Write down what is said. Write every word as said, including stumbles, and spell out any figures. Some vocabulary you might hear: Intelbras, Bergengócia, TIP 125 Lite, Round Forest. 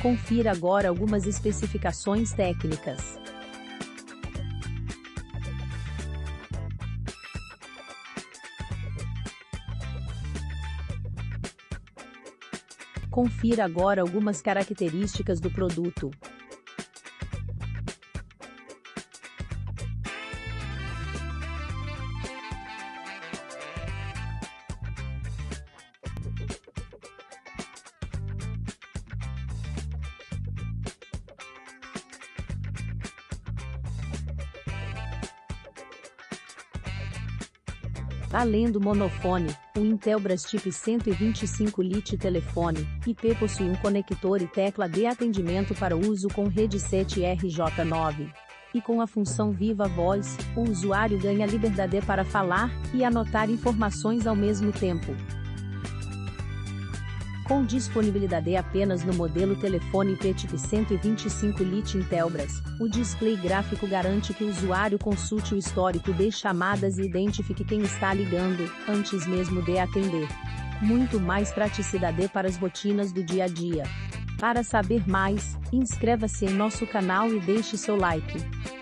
Confira agora algumas especificações técnicas. Confira agora algumas características do produto. Além do monofone, o Intelbras TIP cento e vinte e cinco Lite telefone I P possui um conector e tecla de atendimento para uso com rede sete R J nove. E com a função Viva Voz, o usuário ganha liberdade para falar e anotar informações ao mesmo tempo. Com disponibilidade apenas no modelo telefone I P TIP cento e vinte e cinco Lite Intelbras, o display gráfico garante que o usuário consulte o histórico de chamadas e identifique quem está ligando, antes mesmo de atender. Muito mais praticidade para as rotinas do dia a dia. Para saber mais, inscreva-se em nosso canal e deixe seu like.